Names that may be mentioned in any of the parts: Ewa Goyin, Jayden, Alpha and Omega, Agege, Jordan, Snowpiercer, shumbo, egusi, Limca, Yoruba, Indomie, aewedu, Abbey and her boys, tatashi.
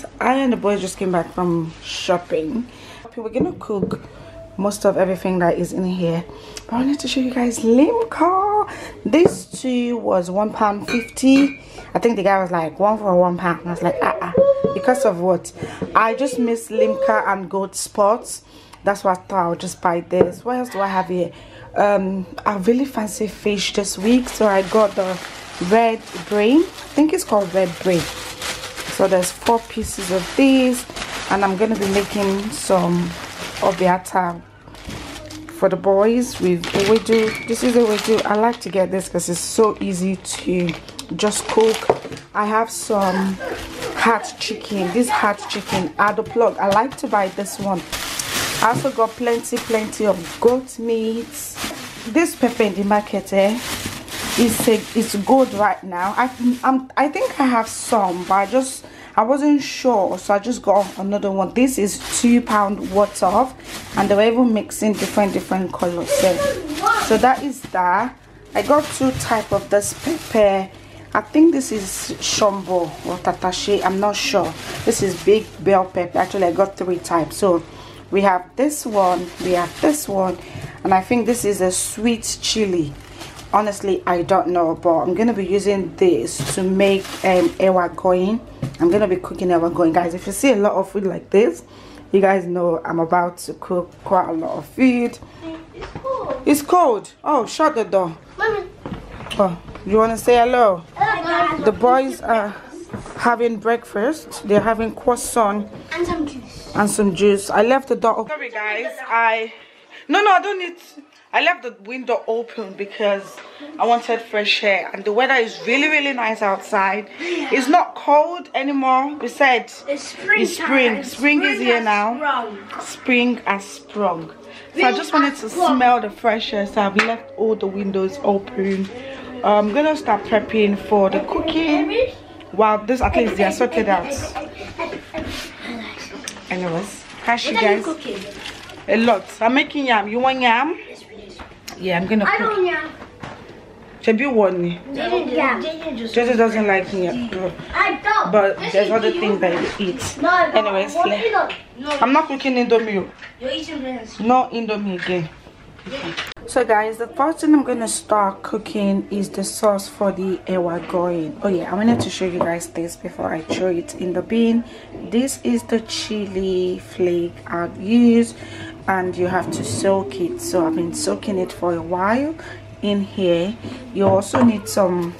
guys, I and the boys just came back from shopping. We're gonna cook most of everything that is in here, but I wanted to show you guys Limca. This two was £1.50. I think the guy was like one for £1. I was like because of what I just missed Limca and goat spots. That's what I thought. I'll just buy this. What else do I have here? I really fancy fish this week, so I got the red brain. I think it's called red brain. So there's 4 pieces of these, and I'm gonna be making some obiata for the boys with aewedu. This is aewedu. I like to get this because it's so easy to just cook. I have some heart chicken. This heart chicken at the plug. I like to buy this one. I also got plenty of goat meat. This pepper in the market, it's good right now. I think I have some, but I wasn't sure, so I just got another one. This is £2 worth of, and they were even mixing different colors. So that is that. I got 2 type of this pepper. I think this is shumbo or tatashi. I'm not sure. This is big bell pepper. Actually, I got 3 types. So we have this one, we have this one, and I think this is a sweet chili. Honestly, I don't know, but I'm gonna be using this to make Ewa Goyin. I'm gonna be cooking Ewa Goyin, guys. If you see a lot of food like this, you guys know I'm about to cook quite a lot of food. It's cold. It's cold. Oh, shut the door. Mommy. Oh, you wanna say hello? Hello. The boys are having breakfast. They're having croissant and some juice. I left the door open. Sorry guys, no, I don't need. I left the window open because I wanted fresh air, and the weather is really nice outside. Yeah. It's not cold anymore. We said it's spring. Spring is here now. Spring has sprung. So I just wanted to smell the fresh air, so I've left all the windows open. I'm gonna start prepping for the cooking. Wow, this at least they are sorted out. Anyways, how's you guys? A lot. I'm making yam. You want yam? Yes, please. Yeah, I'm gonna cook. I don't yam. Chebu want me. Jayden doesn't like yam. I don't. But there's other things that you eat. No, anyways, I'm not cooking Indomie. You're eating rice. No Indomie again. Yeah. So guys, the first thing I'm gonna start cooking is the sauce for the Ewa Goyin. Oh yeah, I wanted to show you guys this before I throw it in the bin. This is the chili flake I've used, and you have to soak it. So I've been soaking it for a while in here. You also need some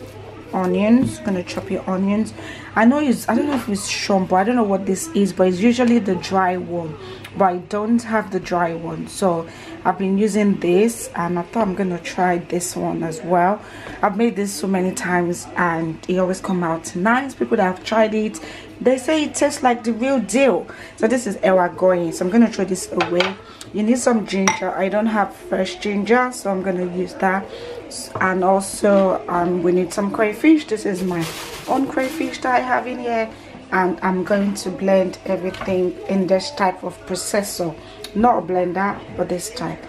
onions. I'm gonna chop your onions. I don't know if it's shumbo, I don't know what this is, but it's usually the dry one, but I don't have the dry one, so I've been using this, and I thought I'm gonna try this one as well. I've made this so many times and it always come out nice. People that have tried it, they say it tastes like the real deal. So this is Ewa Goyin, so I'm gonna throw this away. You need some ginger. I don't have fresh ginger, so I'm gonna use that. And also we need some crayfish. This is my own crayfish that I have in here, and I'm going to blend everything in this type of processor, not a blender, but this type,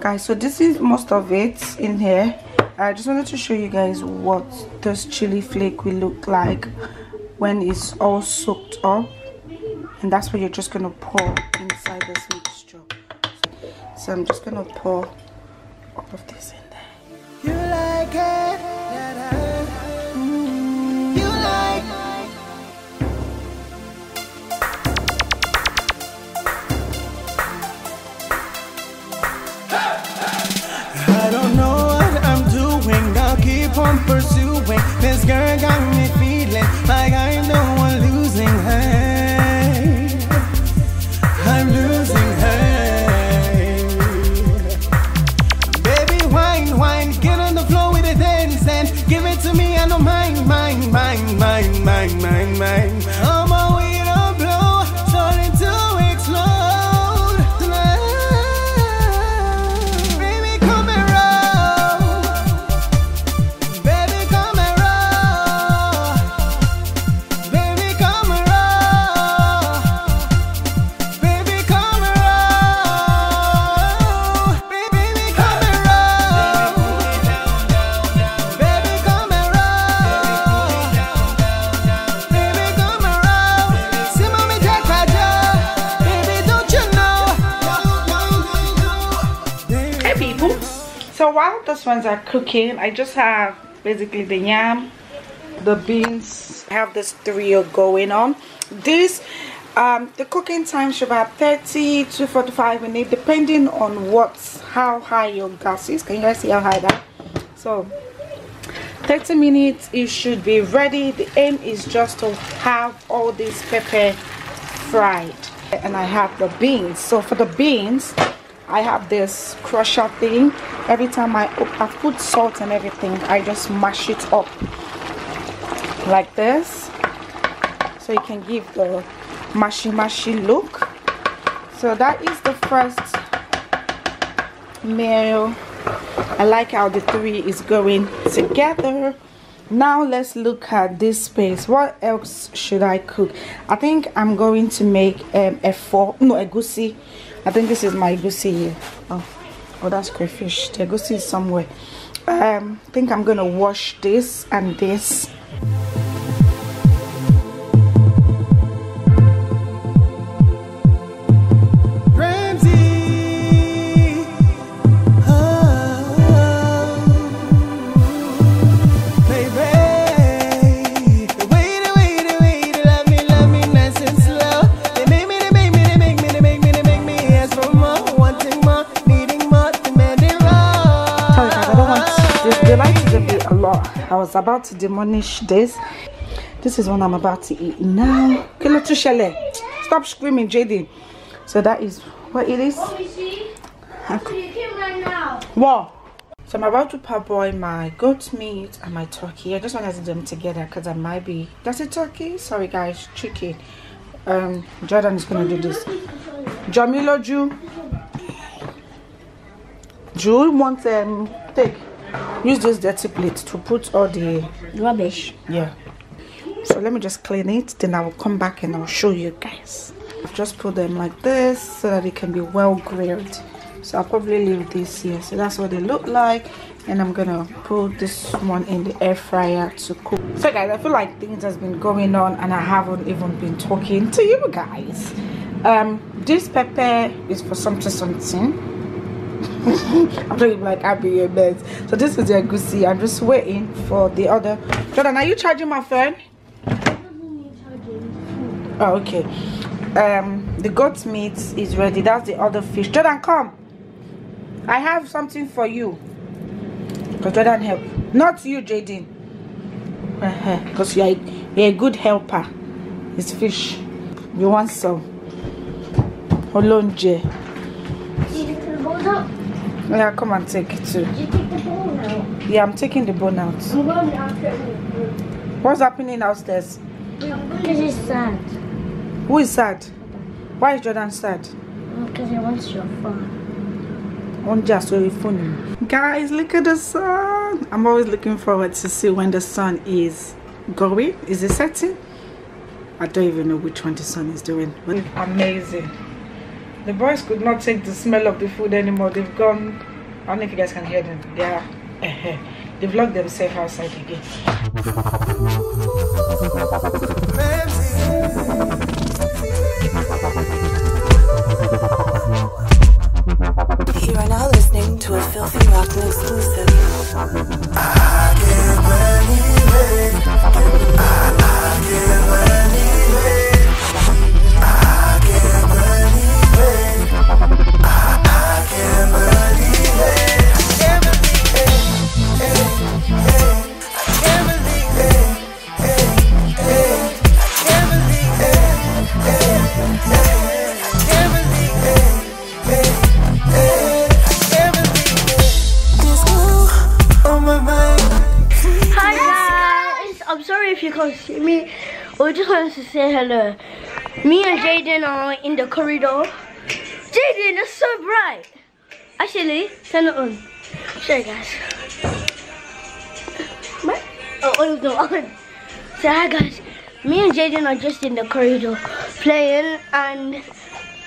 guys. So this is most of it in here. I just wanted to show you guys what this chili flake will look like when it's all soaked up, and that's what you're just gonna pour inside this mixture. So I'm just gonna pour all of this in there. You like it? I'm pursuing. This girl got me feeling like I know I'm losing her. I'm losing her. Baby, wine, get on the floor with a dance and give it to me. I don't mind, mind. Oh my. while those ones are cooking, I just have basically the yam, the beans. I have this trio going on. This the cooking time should be about 30 to 45 minutes, depending on how high your gas is. Can you guys see how high that? So 30 minutes it should be ready. The aim is just to have all this pepper fried. And I have the beans. So for the beans, I have this crusher thing. Every time I put salt and everything, I just mash it up like this, so you can give the mashy look. So that is the first meal. I like how the three is going together. Now let's look at this space. What else should I cook? I think I'm going to make egusi. I think this is my egusi here. Oh, that's crayfish. The egusi is somewhere. I think I'm gonna wash this and this. I was about to demolish this. This is what I'm about to eat now. Stop screaming, Jayden. So that is what it is. Wow. So I'm about to parboil my goat meat and my turkey. I just wanted to do them together because I might be. That's a turkey? Sorry guys, chicken. Jordan is gonna do this. Jamilo Ju wants take. Use this dirty plate to put all the rubbish. Yeah. So let me just clean it, then I will come back and I'll show you guys. I've just put them like this so that it can be well grilled. So I'll probably leave this here. So that's what they look like. And I'm gonna put this one in the air fryer to cook. So guys, I feel like things has been going on and I haven't even been talking to you guys. This pepper is for something. I'm doing like I'll be a mess. So this is the egusi. I'm just waiting for the other. Jordan, are you charging my phone? Oh, okay. The goat meat is ready. That's the other fish. Jordan, come. I have something for you. Because Jordan help. Not you, Jayden. Because you're a good helper. It's fish. You want some? Holonje. Yeah, come and take it too. Did you take the bone out? Yeah, I'm taking the bone out. I'm going downstairs. What's happening outstairs? Because he's sad. Who is sad? Jordan. Why is Jordan sad? Because he wants your phone. Won't just your phone. Guys, look at the sun. I'm always looking forward to see when the sun is going. Is it setting? I don't even know which one the sun is doing. It's amazing. The boys could not take the smell of the food anymore. They've gone. I don't know if you guys can hear them. They've locked themselves outside again. You are now listening to a Filthy Rotten exclusive. I can't believe it. I can't believe it. To say hello. Me and Jayden are in the corridor. Jayden, it's so bright. Actually, turn it on. Show you guys. What? Oh, it's not on. So hi guys. Me and Jayden are just in the corridor playing, and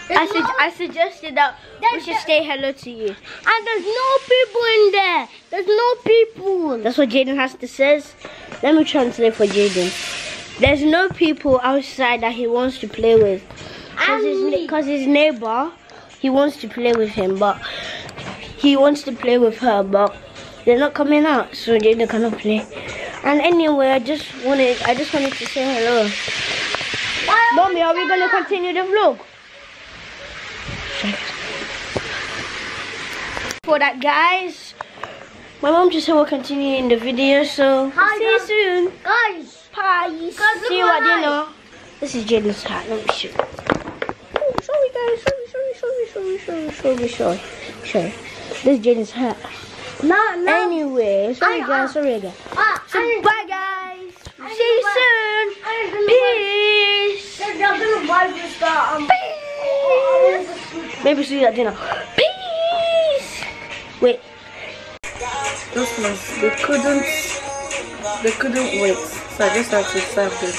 I suggested that we should say hello to you. And there's no people in there. There's no people. That's what Jayden has to say. Let me translate for Jayden. There's no people outside that he wants to play with, because his neighbor, he wants to play with him, but he wants to play with her, but they're not coming out, so Jayden cannot play. And anyway, I just wanted to say hello. Mommy, are we gonna continue the vlog? For that, guys, my mom just said we'll continue in the video, so see you soon, guys. Bye. See you at dinner. This is Jayden's hat. Let me show you. Oh, sorry, guys. Sorry. This is Jayden's hat. No. Anyway, sorry guys. So bye, guys. See you soon. Peace. Peace. Maybe see you at dinner. Peace. Wait. Those ones, they couldn't wait. So I just have to serve this.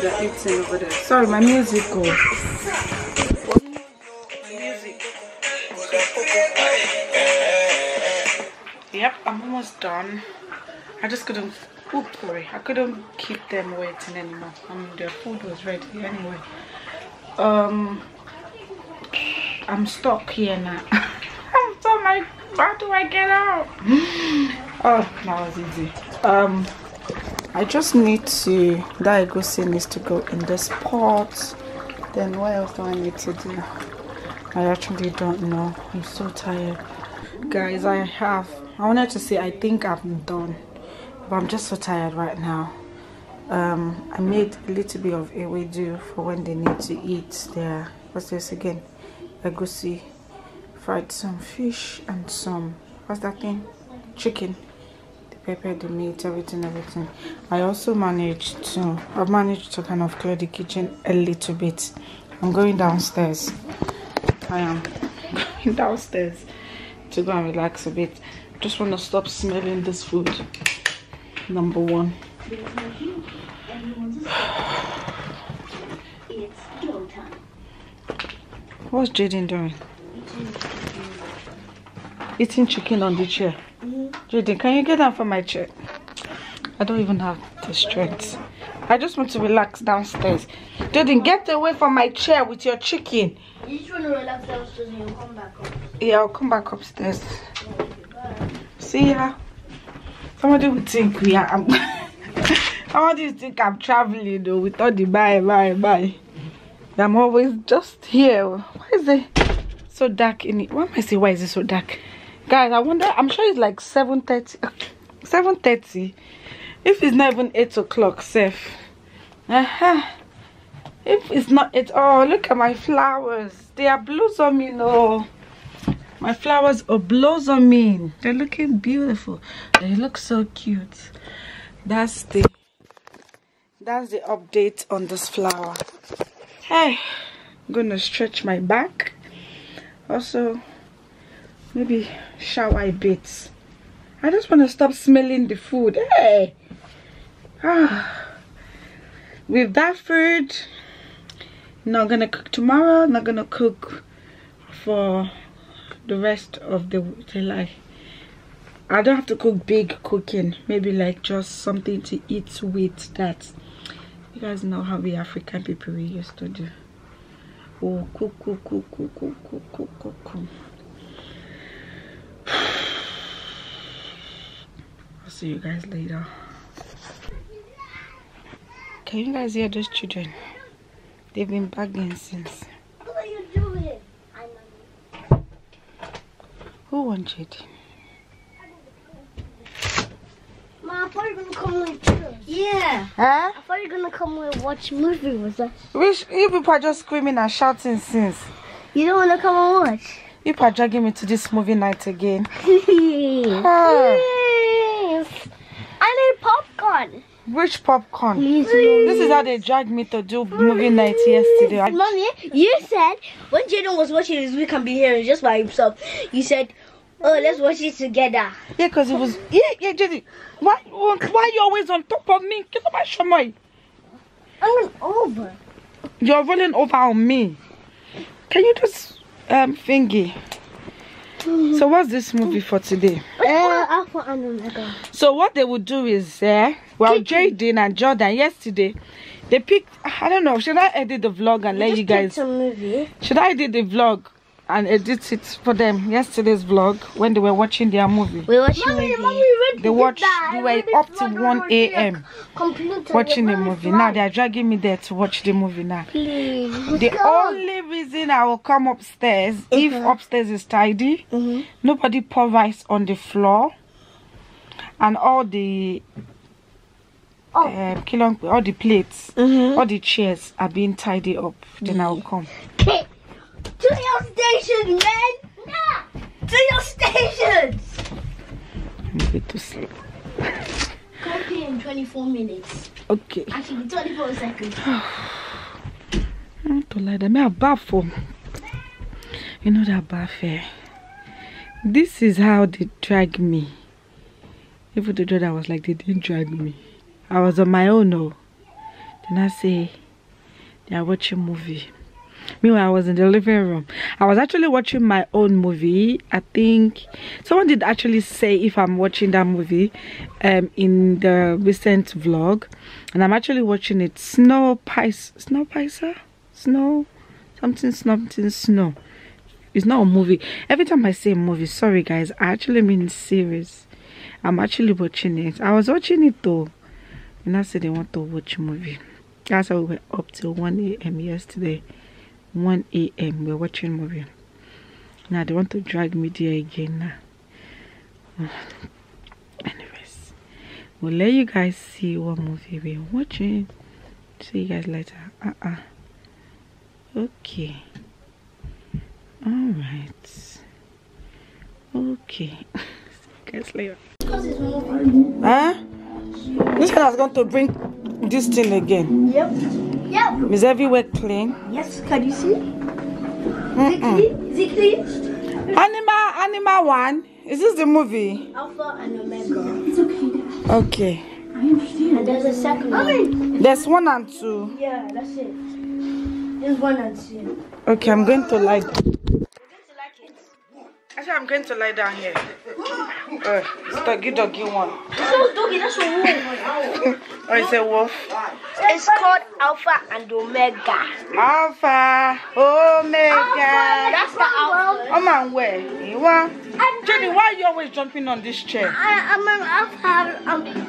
They're eating over there. Sorry, my music goes. Yep, I'm almost done. I just couldn't, I couldn't keep them waiting anymore. Their food was ready anyway. I'm stuck here now. I'm so like, how do I get out? Oh, that was easy. I just need to, that egusi needs to go in this pot. Then what else do I need to do? I actually don't know. I'm so tired. Guys, I wanted to say I think I'm done, but I'm just so tired right now. I made a little bit of aewedu for when they need to eat their, what's this again, egusi. Fried some fish and some, what's that thing, chicken. The pepper, the meat, everything. I also managed to kind of clear the kitchen a little bit. I'm going downstairs. I am going downstairs to go and relax a bit. Just want to stop smelling this food, number one. What's Jayden doing? Eating chicken on the chair. Jayden, can you get down from my chair? I don't even have the strength. I just want to relax downstairs. Jayden, get away from my chair with your chicken. You just want to relax downstairs and you'll come back up. Yeah, I'll come back upstairs. See ya. Somebody would think I'm traveling though with all the bye. I'm always just here. Why is it so dark in it? Why is it so dark? Guys, I wonder, I'm sure it's like 7:30. 7:30. If it's not even 8 o'clock, safe. If it's not 8, oh, look at my flowers. They are blossoming, you know. My flowers are blossoming. They're looking beautiful. They look so cute. That's the update on this flower. Hey, I'm gonna stretch my back. Also, maybe shower a bit. I just want to stop smelling the food. Hey, with that food, not gonna cook tomorrow. Not gonna cook for the rest of the life. I don't have to cook big cooking, maybe like just something to eat with that. You guys know how we African people we used to do. Oh, cook. I'll see you guys later. Can you guys hear those children? They've been begging since. Who wants it? Mom, I thought you were gonna come with us. Yeah. Huh? I thought you were gonna come and watch a movie with us. Which you people are just screaming and shouting since. You don't wanna come and watch? You people are dragging me to this movie night again. Yes. I need popcorn. Which popcorn? Please, this is how they dragged me to do movie night yesterday. Mommy, you said when Jayden was watching this, we can be here just by himself. You said, "Oh, let's watch it together." Yeah, because it was. Yeah, Jayden. Why you always on top of me? Get off my shumbo. I'm over. You're rolling over on me. Can you just thingy? So what's this movie for today? Alpha and Omega. So what they would do is, well, Jayden and Jordan yesterday, they picked. I don't know. Should I edit the vlog and you let you guys? Should I edit the vlog and edit it for them yesterday's vlog when they were watching their movie. We were watching mommy, movie. Mommy, they watched. They were up to 1 AM watching the movie. Now they are dragging me there to watch the movie now. Please. The only reason I will come upstairs if upstairs is tidy, nobody pour rice on the floor, and all the all the plates, all the chairs are being tidied up. Then I will come. Okay. To your station, man! Yeah. To your stations! I'm going to sleep. Come here in 24 minutes. Okay. Actually, 24 seconds. I want to lie there. I have bath for. You know that bath here. This is how they drag me. Even the Jordan was like, they didn't drag me. I was on my own, no. Then I say, they are watching a movie. Meanwhile, I was in the living room. I was actually watching my own movie. I think someone did actually say if I'm watching that movie in the recent vlog, and I'm actually watching it. Snowpiercer? Snow? Something snow. It's not a movie. Every time I say movie, sorry guys, I actually mean series. I'm actually watching it. I was watching it though. And I said they want to watch movie. That's how we were up till 1 AM yesterday. 1 AM we're watching movie. Now they want to drag me there again now. Anyways, we'll let you guys see what movie we're watching. See you guys later. Okay. Alright. Okay. See you guys later. Huh? This one is going to bring this thing again. Yep. Yep. Is everywhere clean? Yes, can you see? Is it clean? Animal One. Is this the movie? Alpha and Omega. It's okay. Okay. I understand. And there's a second one. There's 1 and 2. Yeah, that's it. There's 1 and 2. Okay, I'm going to lie down. You're going to like it? Actually, I'm going to lie down here. It's doggy one. It's not doggy, that's a wolf. Oh, it's a wolf. It's called Alpha and Omega. Alpha, Omega. That's the Alpha. Oh man, where? Jenny, why are you always jumping on this chair? I'm an Alpha.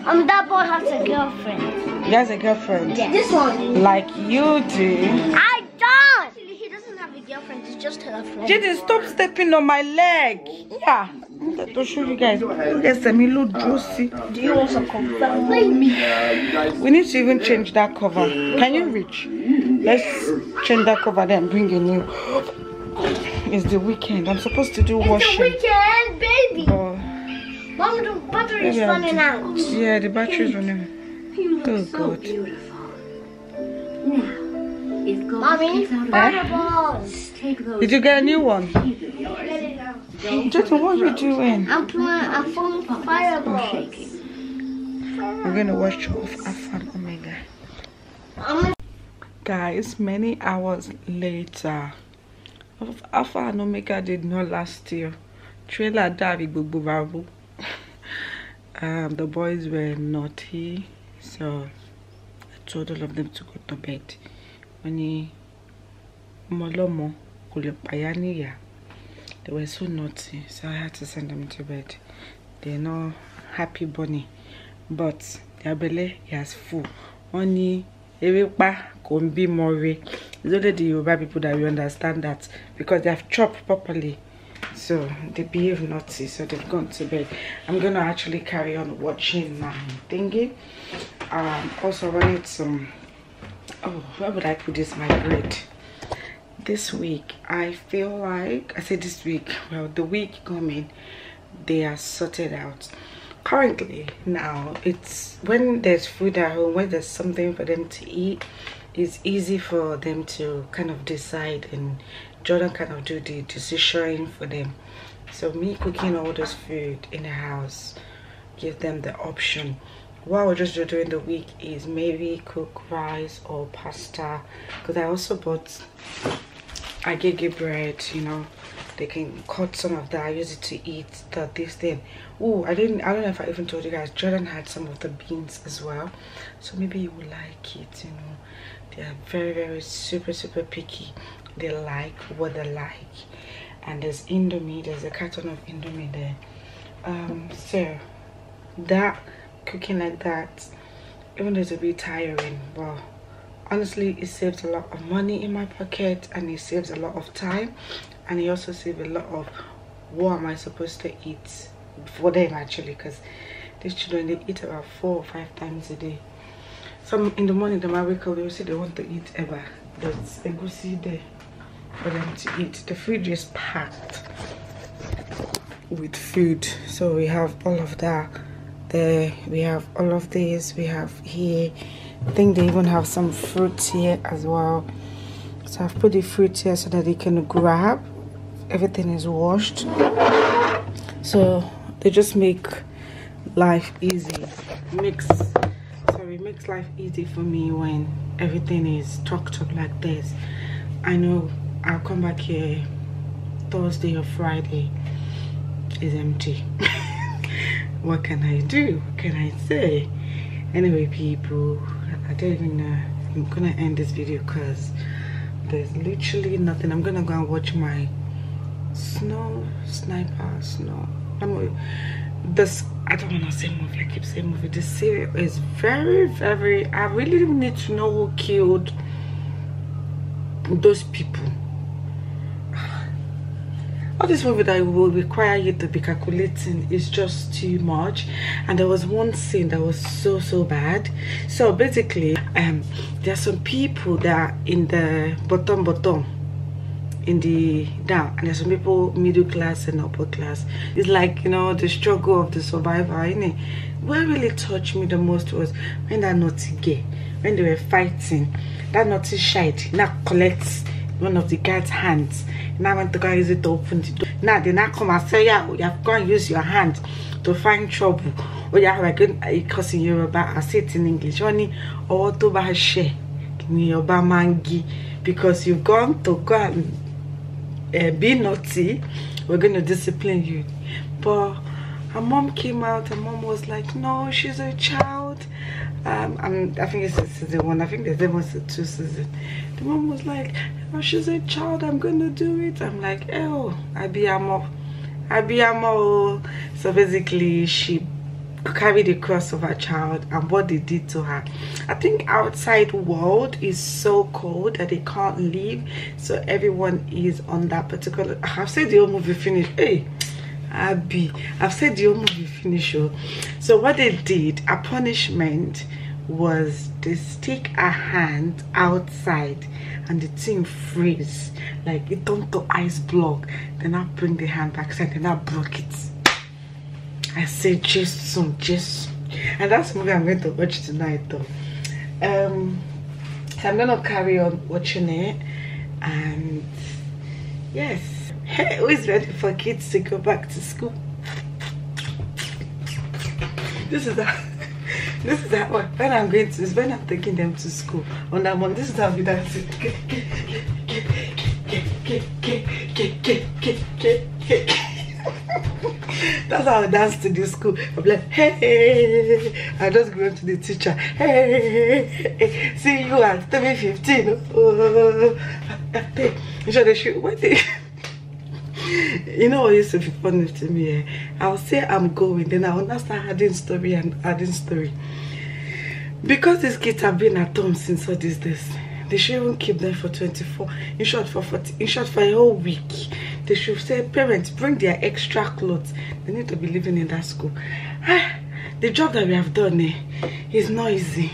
I'm that boy has a girlfriend. He has a girlfriend? Yes. This one. Like you do. I don't. Actually, he doesn't have a girlfriend. It's just her friend. Jenny, stop stepping on my leg. Yeah. To show you guys. Yes, I'm a little juicy. Do you want some coffee? We need to even change that cover. Can you reach? Let's change that cover then bring a new. It's the weekend. I'm supposed to do washing. It's the weekend, baby. Mom, the battery is running out. Yeah, the battery is running out. You look so beautiful. Now, it's going to be fireballs. Did you get a new one? Jordan, what are you doing? I'm pulling fireballs. We're going to watch off Alpha and Omega. Guys, many hours later. Alpha and Omega did not last year. Trailer David Bubu. The boys were naughty, so I told all of them to go to bed. When Molomo Kulepayaniya. They were so naughty, so I had to send them to bed. They're not happy bunny, but their belly is full. Only Ewepa Kombi Mori. It's only the Yoruba people that we understand that because they have chopped properly. So they behave naughty, so they've gone to bed. I'm gonna actually carry on watching my thingy. Also I need some where would I put this? My bread. This week I feel like I said this week, well, the week coming they are sorted out. Currently now it's when there's food at home, when there's something for them to eat, it's easy for them to kind of decide, and Jordan kind of do the decision for them. So me cooking all this food in the house give them the option. What we're just doing the week is maybe cook rice or pasta, because I also bought agege bread, you know, they can cut some of that, use it to eat this thing. Oh, I don't know if I even told you guys, Jordan had some of the beans as well, so maybe you will like it, you know. They are very, very super picky. They like what they like, and there's Indomie, there's a carton of Indomie there. So that cooking like that, even though it's a bit tiring, but honestly it saves a lot of money in my pocket, and it saves a lot of time, and it also saves a lot of what am I supposed to eat for them actually, because these children, they eat about 4 or 5 times a day. Some in the morning they might wake up, they will say they want to eat Ewa. There's egusi there for them to eat. The fridge is packed with food, so we have all of that there, we have all of this, we have here, I think they even have some fruits here as well. So I've put the fruit here so that they can grab. Everything is washed, so they just make life easy. Makes life easy for me when everything is stocked up like this. I know I'll come back here Thursday or Friday is empty. What can I do? What can I say? Anyway, people, I don't even know. I'm gonna end this video because there's literally nothing. I'm gonna go and watch my this, I don't want to say movie, I keep saying movie. This series is very, very, I really need to know who killed those people. All this movie that will require you to be calculating is just too much. And there was one scene that was so bad. So basically, there are some people that are in the bottom, in the down, and there's some people middle class and upper class. It's like, you know, the struggle of the survivor, isn't it? What really touched me the most was when that naughty gay, when they were fighting, that naughty shite now collects one of the guy's hands. Now want to go use it to open the door. Now they now come and say, yeah, you have gone use your hand to find trouble. Oh yeah, we're going because in Yoruba, I say it in English, only or to buy share in Yoruba mangi, because you've gone to go and be naughty, we're going to discipline you. But her mom came out, her mom was like, no, she's a child. I think it's season 1, I think there's even season 2 season. The mom was like, oh, she's a child, I'm going to do it. I'm like, oh, Abiyamo. So basically, she carried the cross of her child and what they did to her. I think outside world is so cold that they can't leave, so everyone is on that particular. I've said the whole movie finish. Hey Abby, I've said the whole movie finish. So what they did, a punishment was they stick a hand outside and the thing freeze, like it turned to ice block, then I bring the hand backside and I broke it. I say Jesus. And that's the movie I'm going to watch tonight though. So I'm gonna carry on watching it, and yes. Hey, who is ready for kids to go back to school? This is that one. When I'm taking them to school on that one, this is how we dance it. That's how I dance to the school. I'm like, hey, I just go to the teacher. Hey, see you at 3:15. You know what used to be funny to me? I'll say I'm going, then I'll not start adding story. Because these kids have been at home since all these days, they shouldn't keep them for 24. In short, for 40. In short, for a whole week. They should say, parents, bring their extra clothes. They need to be living in that school. Ah, the job that we have done is noisy.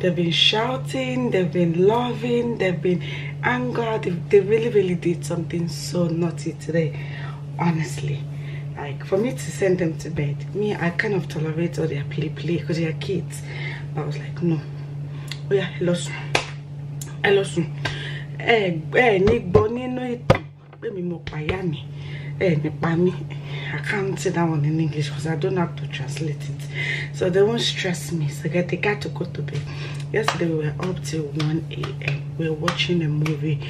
They've been shouting, they've been loving, they've been anger. They really did something so naughty today. Honestly, like for me to send them to bed, I kind of tolerate all their play because they are kids. But I was like, no. Oh yeah, hello soon. Hey, Nick Bonnie, no it. I can't say that one in English because I don't have to translate it, so they won't stress me. So they got to go to bed. Yesterday we were up till 1 a.m. We're watching a movie.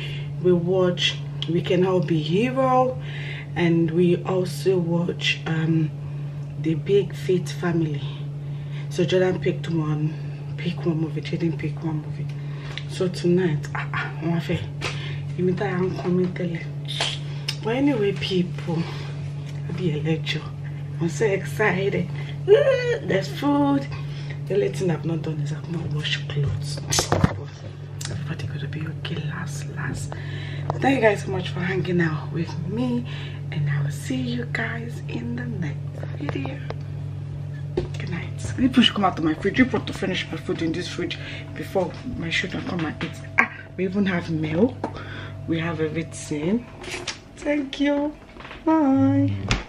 We watch We Can All Be Hero, and we also watch The Big Fit Family. So Jordan picked one movie, Jayden picked one movie. So tonight, I'm coming. But anyway, people, I'll be a lecture. I'm so excited. There's food. The only thing I've not done is I've not washed clothes. Everybody gonna be okay last. But thank you guys so much for hanging out with me, and I will see you guys in the next video. Good night. Let me come out of my fridge. You want to finish my food in this fridge before my children come and eat. Ah, we even have milk. We have everything. Thank you. Bye.